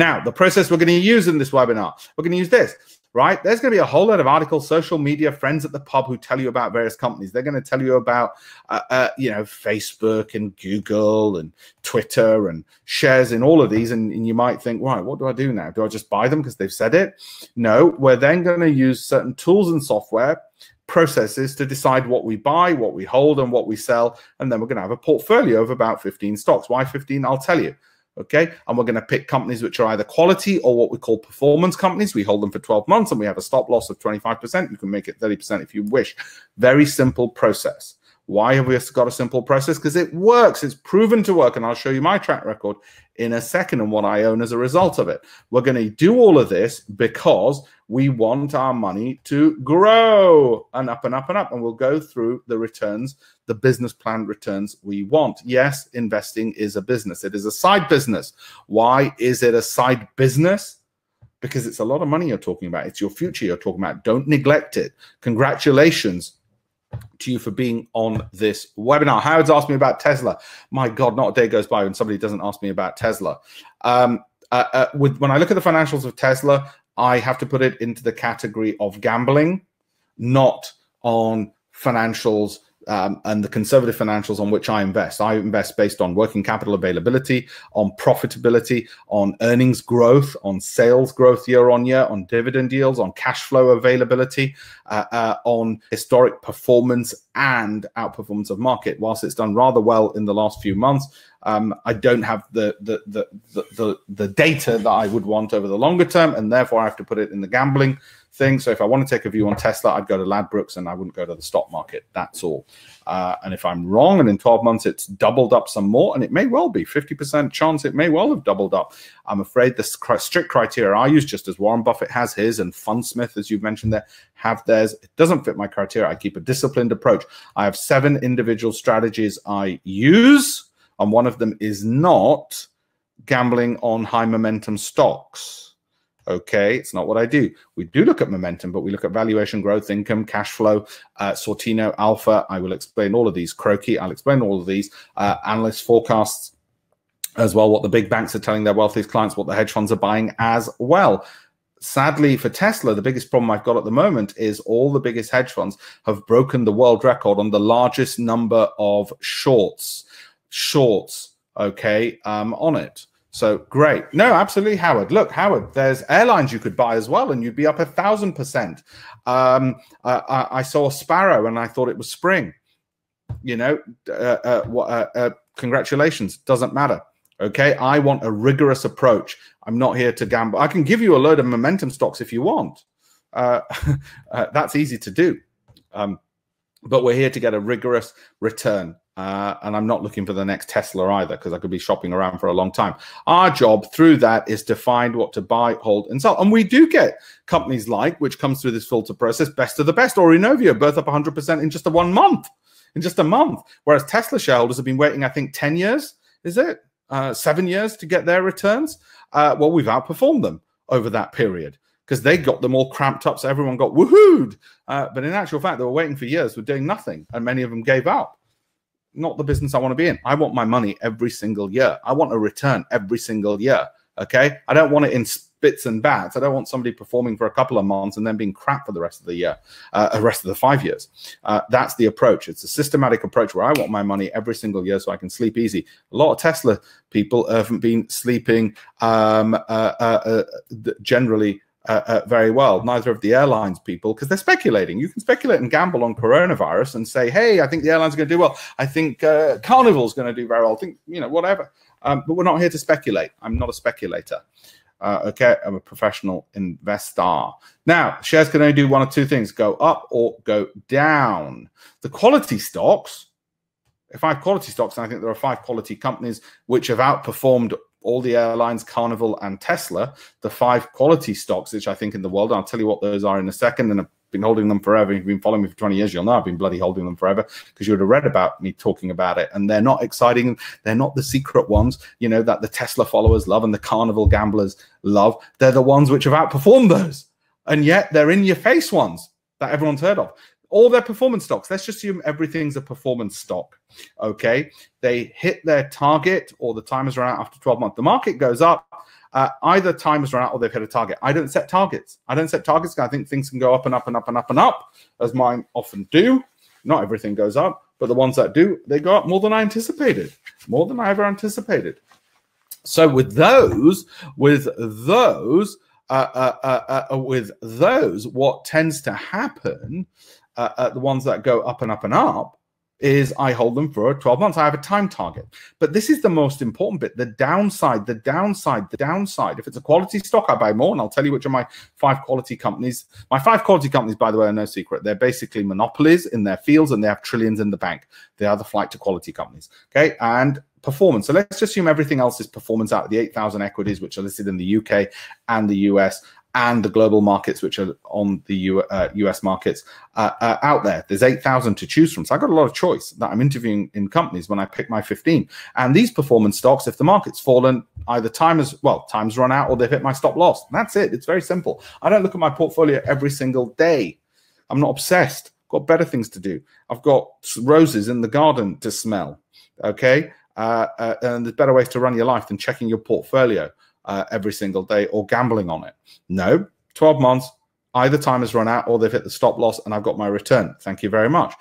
Now, the process we're going to use in this webinar, we're going to use this, right? There's going to be a whole lot of articles, social media, friends at the pub who tell you about various companies. They're going to tell you about, you know, Facebook and Google and Twitter and shares in all of these. And you might think, right, what do I do now? Do I just buy them because they've said it? No, we're then going to use certain tools and software processes to decide what we buy, what we hold, and what we sell. And then we're going to have a portfolio of about 15 stocks. Why 15? I'll tell you. Okay, and we're going to pick companies which are either quality or what we call performance companies. We hold them for 12 months and we have a stop loss of 25%. You can make it 30% if you wish. Very simple process. Why have we got a simple process? Because it works. It's proven to work. And I'll show you my track record in a second and what I own as a result of it. We're going to do all of this because we want our money to grow and up and up and up. And we'll go through the returns, the business plan returns we want. Yes, investing is a business. It is a side business. Why is it a side business? Because it's a lot of money you're talking about. It's your future you're talking about. Don't neglect it. Congratulations to you for being on this webinar. Howard's asked me about Tesla. My God, not a day goes by when somebody doesn't ask me about Tesla. When I look at the financials of Tesla, I have to put it into the category of gambling, not on financials and the conservative financials on which I invest. I invest based on working capital availability, on profitability, on earnings growth, on sales growth year on year, on dividend yields, on cash flow availability, on historic performance and outperformance of market. Whilst it's done rather well in the last few months, I don't have the data that I would want over the longer term, and therefore I have to put it in the gambling thing. So if I want to take a view on Tesla, I'd go to Ladbrokes and I wouldn't go to the stock market. That's all. And if I'm wrong and in 12 months it's doubled up some more, and it may well be 50% chance it may well have doubled up. I'm afraid the strict criteria I use, just as Warren Buffett has his and Fundsmith, as you've mentioned there, have theirs. It doesn't fit my criteria. I keep a disciplined approach. I have 7 individual strategies I use, and one of them is not gambling on high momentum stocks. Okay, it's not what I do. We do look at momentum, but we look at valuation, growth, income, cash flow, Sortino, Alpha. I will explain all of these. Croaky, I'll explain all of these. Analyst forecasts as well, what the big banks are telling their wealthiest clients, what the hedge funds are buying as well. Sadly for Tesla, the biggest problem I've got at the moment is all the biggest hedge funds have broken the world record on the largest number of shorts, okay, on it. So great. No, absolutely, Howard. Look, Howard, there's airlines you could buy as well, and you'd be up 1,000%. I saw a sparrow and I thought it was spring. You know, congratulations. Doesn't matter. Okay, I want a rigorous approach. I'm not here to gamble. I can give you a load of momentum stocks if you want. That's easy to do. But we're here to get a rigorous return. And I'm not looking for the next Tesla either, because I could be shopping around for a long time. Our job through that is to find what to buy, hold, and sell. And we do get companies like, which comes through this filter process, best of the best, or Renovia, both up 100% in just a month. Whereas Tesla shareholders have been waiting, I think, 10 years, is it? 7 years to get their returns. Well, we've outperformed them over that period, because they got them all cramped up, so everyone got woohooed. But in actual fact, they were waiting for years, were doing nothing, and many of them gave up. Not the business I want to be in. I want my money every single year. I want a return every single year, okay? I don't want it in bits and bats. I don't want somebody performing for a couple of months and then being crap for the rest of the year, the rest of the 5 years. That's the approach. It's a systematic approach where I want my money every single year so I can sleep easy. A lot of Tesla people haven't been sleeping generally very well, neither of the airlines people, because they're speculating. You can speculate and gamble on coronavirus and say, hey, I think the airlines are going to do well. I think Carnival's going to do very well. I think, you know, whatever. But we're not here to speculate. I'm not a speculator. Okay, I'm a professional investor. Now, shares can only do one of two things, go up or go down. The quality stocks, if I have quality stocks, and I think there are 5 quality companies which have outperformed all the airlines, Carnival and Tesla, the 5 quality stocks, which I think in the world, I'll tell you what those are in a second, and I've been holding them forever. If you've been following me for 20 years, you'll know I've been bloody holding them forever, because you would have read about me talking about it, and they're not exciting. They're not the secret ones, you know, that the Tesla followers love and the Carnival gamblers love. They're the ones which have outperformed those, and yet they're in-your-face ones that everyone's heard of. All their performance stocks. Let's just assume everything's a performance stock, okay? They hit their target, or the timers run out after 12 months. The market goes up Either time has run out or they've hit a target. I don't set targets. I don't set targets because I think things can go up and up and up and up and up, as mine often do. Not everything goes up, but the ones that do, they go up more than I anticipated, more than I ever anticipated. So with those, what tends to happen, the ones that go up and up and up, is I hold them for 12 months. I have a time target. But this is the most important bit, the downside, the downside, the downside. If it's a quality stock, I buy more, and I'll tell you which are my 5 quality companies. My 5 quality companies, by the way, are no secret. They're basically monopolies in their fields, and they have trillions in the bank. They are the flight to quality companies, okay? And performance. So let's assume everything else is performance out of the 8,000 equities, which are listed in the UK and the US, and the global markets, which are on the US markets out there. There's 8,000 to choose from. So I've got a lot of choice that I'm interviewing in companies when I pick my 15. And these performance stocks, if the market's fallen, either time's run out or they've hit my stop loss. That's it. It's very simple. I don't look at my portfolio every single day. I'm not obsessed. I've got better things to do. I've got roses in the garden to smell, okay? And there's better ways to run your life than checking your portfolio every single day or gambling on it. No, 12 months, either time has run out or they've hit the stop loss and I've got my return. Thank you very much.